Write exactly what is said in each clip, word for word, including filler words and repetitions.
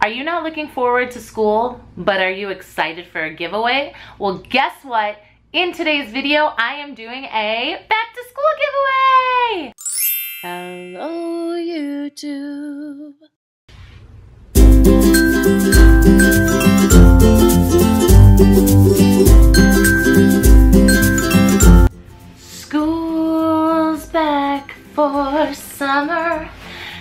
Are you not looking forward to school, but are you excited for a giveaway? Well, guess what? In today's video, I am doing a back to school giveaway! Hello, YouTube. School's back for summer.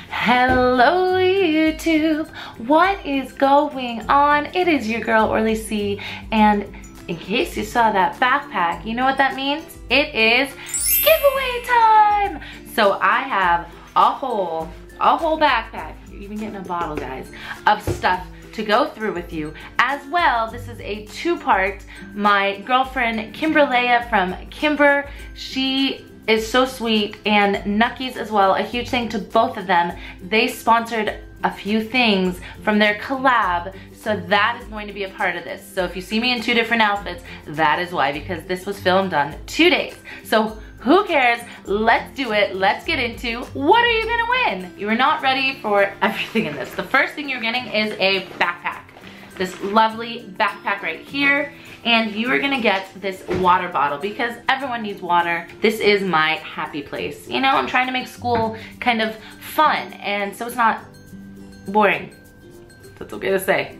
Hello, YouTube. What is going on? It is your girl, Orly C, and in case you saw that backpack, you know what that means? It is giveaway time! So I have a whole, a whole backpack, you're even getting a bottle, guys, of stuff to go through with you. As well, this is a two-part. My girlfriend, Kimbyrleigha from Kimber, she is so sweet, and Nuckees as well, a huge thank to both of them. They sponsored a few things from their collab, so that is going to be a part of this. So if you see me in two different outfits, that is why, because this was filmed on two days. So who cares? Let's do it. Let's get into what are you gonna win? You are not ready for everything in this. The first thing you're getting is a backpack. This lovely backpack right here, and you are gonna get this water bottle because everyone needs water. This is my happy place. You know, I'm trying to make school kind of fun, and so it's not boring. That's okay to say.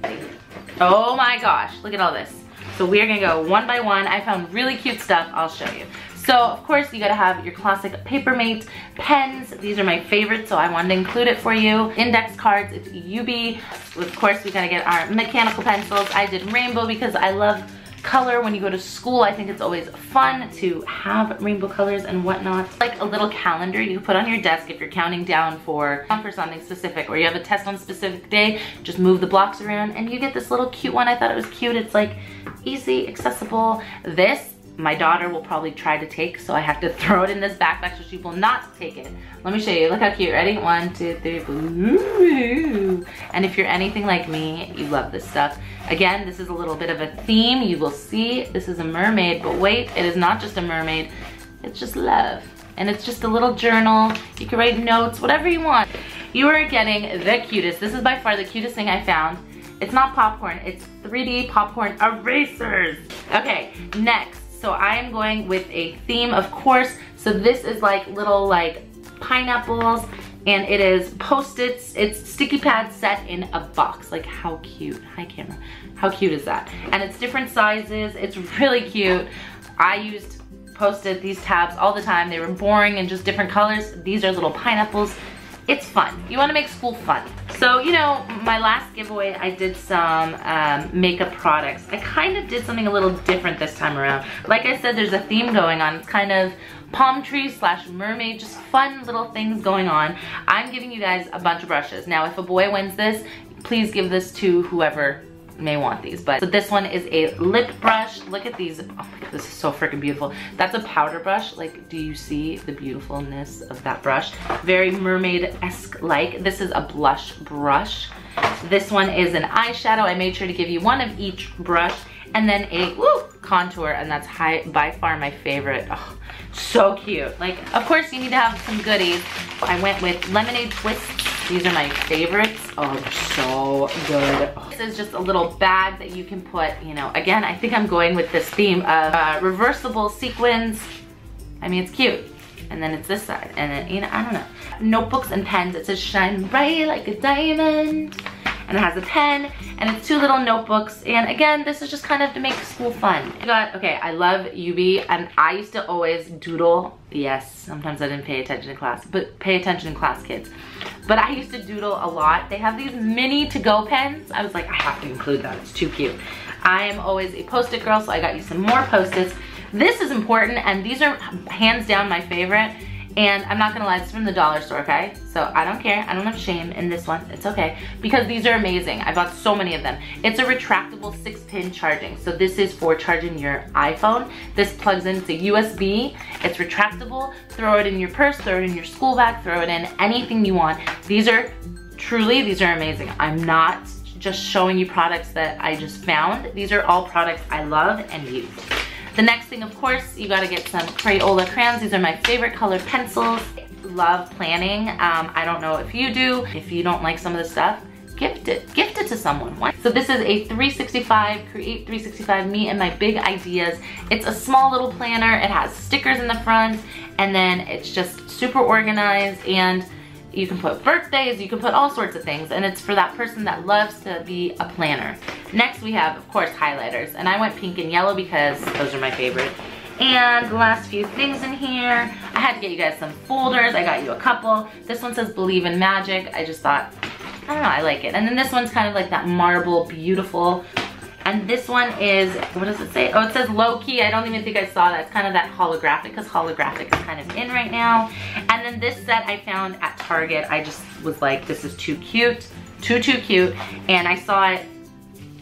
Oh my gosh, look at all this. So we are gonna go one by one. I found really cute stuff, I'll show you. So of course you gotta have your classic Paper Mate pens. These are my favorites, so I wanted to include it for you. Index cards, it's U B. Of course we gotta get our mechanical pencils. I did rainbow because I love color. When you go to school, I think it's always fun to have rainbow colors and whatnot. Like a little calendar you put on your desk if you're counting down for, for something specific, or you have a test on a specific day, just move the blocks around and you get this little cute one. I thought it was cute. It's like easy, accessible. This, my daughter will probably try to take, so I have to throw it in this backpack so she will not take it. Let me show you, look how cute. Ready? One, two, three, blue. And if you're anything like me, you love this stuff. Again, this is a little bit of a theme, you will see. This is a mermaid, but wait, it is not just a mermaid, it's just love. And it's just a little journal, you can write notes, whatever you want. You are getting the cutest. This is by far the cutest thing I found. It's not popcorn, it's three D popcorn erasers. Okay, next. So I am going with a theme, of course. So this is like little like pineapples, and it is Post-its. It's sticky pads set in a box. Like how cute, hi camera. How cute is that? And it's different sizes, it's really cute. I used Post-it, these tabs all the time. They were boring and just different colors. These are little pineapples. It's fun. You wanna make school fun. So, you know, my last giveaway, I did some um, makeup products. I kind of did something a little different this time around. Like I said, there's a theme going on. It's kind of palm tree slash mermaid, just fun little things going on. I'm giving you guys a bunch of brushes. Now, if a boy wins this, please give this to whoever may want these. But so this one is a lip brush. Look at these. Oh my god, this is so freaking beautiful. That's a powder brush. Like, do you see the beautifulness of that brush? Very mermaid-esque like. This is a blush brush. This one is an eyeshadow. I made sure to give you one of each brush, and then a woo, contour, and that's high, by far my favorite. Oh, so cute. Like, of course you need to have some goodies. I went with lemonade twists. These are my favorites. Oh, so good. This is just a little bag that you can put, you know, again, I think I'm going with this theme of uh, reversible sequins. I mean, it's cute. And then it's this side. And then, you know, I don't know. Notebooks and pens. It says shine bright like a diamond. And it has a pen. And it's two little notebooks. And again, this is just kind of to make school fun. I got, okay, I love U B. And I used to always doodle. Yes, sometimes I didn't pay attention in class. But pay attention in class, kids. But I used to doodle a lot. They have these mini to-go pens. I was like, I have to include that, it's too cute. I am always a Post-it girl, so I got you some more Post-its. This is important, and these are hands down my favorite. And I'm not gonna lie, it's from the dollar store, okay? So I don't care, I don't have shame in this one, it's okay. Because these are amazing, I bought so many of them. It's a retractable six pin charging. So this is for charging your iPhone. This plugs into U S B, it's retractable. Throw it in your purse, throw it in your school bag, throw it in anything you want. These are, truly, these are amazing. I'm not just showing you products that I just found. These are all products I love and use. The next thing, of course, you gotta get some Crayola crayons. These are my favorite colored pencils. Love planning. Um, I don't know if you do. If you don't like some of the stuff, gift it. Gift it to someone. Why? So this is a three sixty-five, Create three sixty-five, Me and My Big Ideas. It's a small little planner. It has stickers in the front, and then it's just super organized, and you can put birthdays, you can put all sorts of things, and it's for that person that loves to be a planner. Next we have, of course, highlighters, and I went pink and yellow because those are my favorite. And the last few things in here, I had to get you guys some folders. I got you a couple. This one says Believe in Magic. I just thought, I don't know, I like it. And then this one's kind of like that marble, beautiful. And this one is, what does it say? Oh, it says Low Key. I don't even think I saw that. It's kind of that holographic, because holographic is kind of in right now. And then this set I found at Target. I just was like, this is too cute, too, too cute. And I saw it,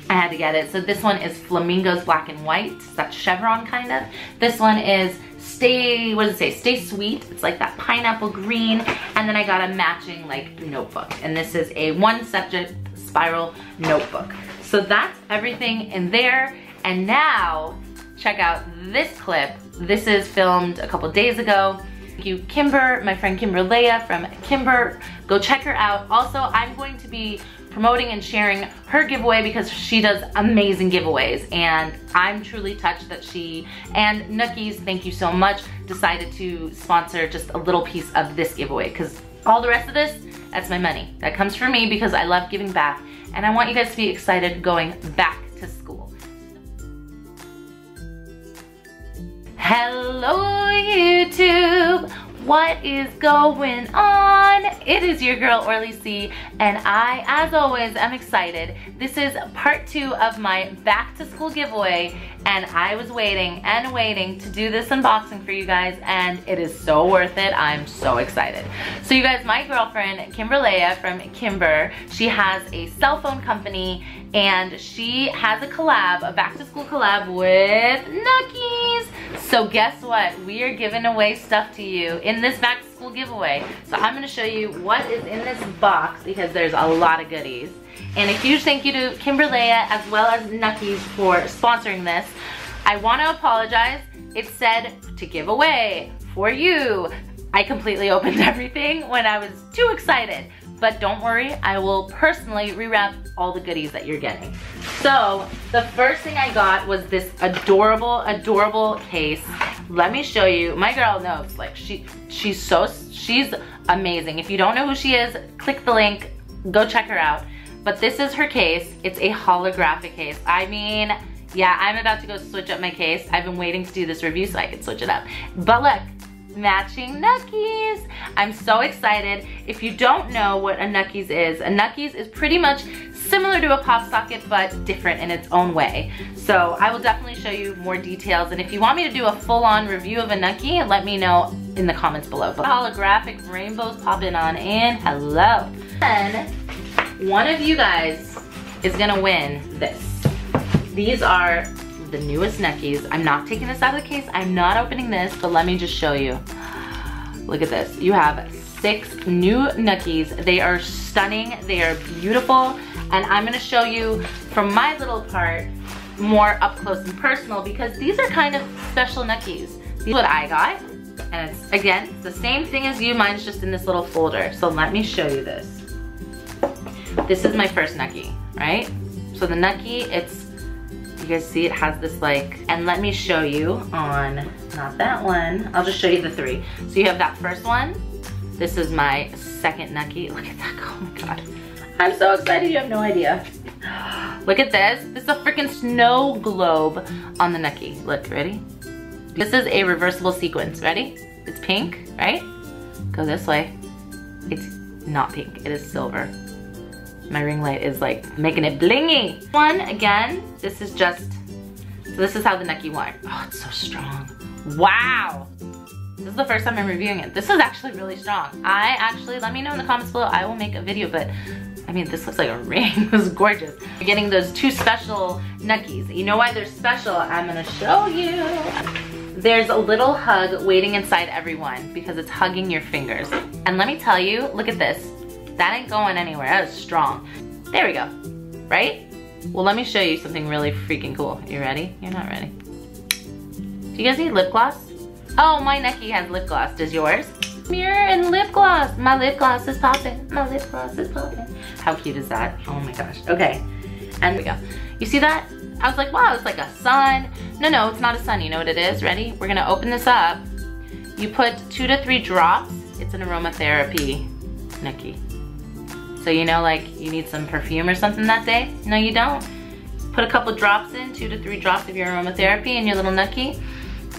I had to get it. So this one is Flamingos Black and White. That's chevron kind of. This one is Stay, what does it say? Stay Sweet. It's like that pineapple green. And then I got a matching like notebook. And this is a one subject spiral notebook. So that's everything in there. And now check out this clip. This is filmed a couple days ago. Thank you, Kimber, my friend Kimbyrleigha from Kimber. Go check her out. Also, I'm going to be promoting and sharing her giveaway because she does amazing giveaways, and I'm truly touched that she and Nuckees, thank you so much, decided to sponsor just a little piece of this giveaway, because all the rest of this, that's my money. That comes from me because I love giving back. And I want you guys to be excited going back to school. Hello, YouTube. What is going on? It is your girl, Orly C, and I, as always, am excited. This is part two of my back to school giveaway, and I was waiting and waiting to do this unboxing for you guys, and it is so worth it. I'm so excited. So you guys, my girlfriend, Kimbyrleigha from Kimber, she has a cell phone company, and she has a collab, a back to school collab with Nuckees. So guess what? We are giving away stuff to you in this back to school giveaway. So I'm gonna show you what is in this box because there's a lot of goodies. And a huge thank you to Kimbyrleigha as well as Nuckees for sponsoring this. I wanna apologize. It said to give away for you. I completely opened everything when I was too excited. But don't worry, I will personally rewrap all the goodies that you're getting. So the first thing I got was this adorable, adorable case. Let me show you. My girl knows, like she, she's so, she's amazing. If you don't know who she is, click the link, go check her out. But this is her case. It's a holographic case. I mean, yeah, I'm about to go switch up my case. I've been waiting to do this review so I could switch it up. But look. Matching Nuckees. I'm so excited. If you don't know what a Nuckees is, a Nuckees is pretty much similar to a pop socket but different in its own way. So I will definitely show you more details, and if you want me to do a full-on review of a Nuckie, let me know in the comments below. But holographic rainbows popping on in. Hello. Then one of you guys is gonna win this. These are the newest Nuckees. I'm not taking this out of the case. I'm not opening this, but let me just show you. Look at this. You have six new Nuckees. They are stunning. They are beautiful. And I'm gonna show you from my little part more up close and personal because these are kind of special Nuckees. These is what I got. And it's, again, it's the same thing as you. Mine's just in this little folder. So let me show you this. This is my first Nuckie, right? So the Nuckie, it's, you guys see it has this like, and let me show you on, not that one, I'll just show you the three. So you have that first one. This is my second Nuckie. Look at that, oh my God. I'm so excited, you have no idea. Look at this, this is a freaking snow globe on the Nuckie. Look, ready? This is a reversible sequence, ready? It's pink, right? Go this way. It's not pink, it is silver. My ring light is like making it blingy. One, again, this is just, so this is how the Nuckie went. Oh, it's so strong. Wow. This is the first time I'm reviewing it. This is actually really strong. I actually, let me know in the comments below. I will make a video, but I mean, this looks like a ring. This is gorgeous. You're getting those two special Nuckies. You know why they're special? I'm gonna show you. There's a little hug waiting inside everyone because it's hugging your fingers. And let me tell you, look at this. That ain't going anywhere, that is strong. There we go, right? Well, let me show you something really freaking cool. You ready? You're not ready. Do you guys need lip gloss? Oh, my Nuckie has lip gloss, does yours? mirror and lip gloss. My lip gloss is popping. My lip gloss is popping. How cute is that? Oh my gosh. Okay. And we go. You see that? I was like, wow, it's like a sun. No, no, it's not a sun. You know what it is? Ready? We're gonna open this up. You put two to three drops. It's an aromatherapy nookie. So you know, like, you need some perfume or something that day? No, you don't. Put a couple drops in, two to three drops of your aromatherapy in your little nookie,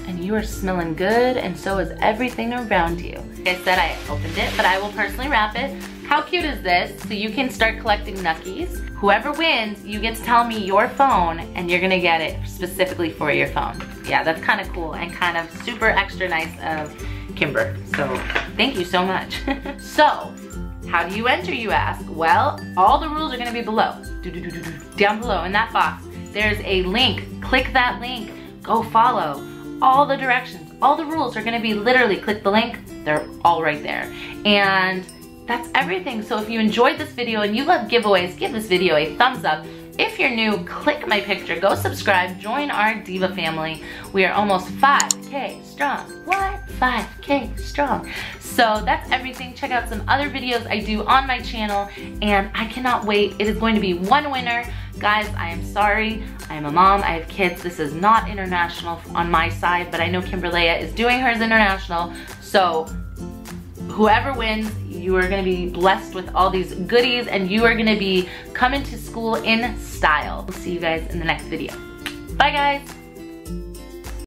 and you are smelling good, and so is everything around you. Like I said, I opened it, but I will personally wrap it. How cute is this? So you can start collecting Nuckees. Whoever wins, you get to tell me your phone, and you're gonna get it specifically for your phone. Yeah, that's kind of cool and kind of super extra nice of Kimber. So thank you so much. So how do you enter, you ask? Well, all the rules are gonna be below. Down below in that box, there's a link. Click that link, go follow. All the directions, all the rules are gonna be literally click the link, they're all right there. And that's everything. So if you enjoyed this video and you love giveaways, give this video a thumbs up. If you're new, click my picture, go subscribe, join our diva family. We are almost five K strong. What? five K strong. So that's everything. Check out some other videos I do on my channel, and I cannot wait. It is going to be one winner. Guys, I am sorry. I am a mom. I have kids. This is not international on my side, but I know Kimbyrleigha is doing hers international. So whoever wins, you are going to be blessed with all these goodies, and you are going to be coming to school in style. We'll see you guys in the next video. Bye, guys.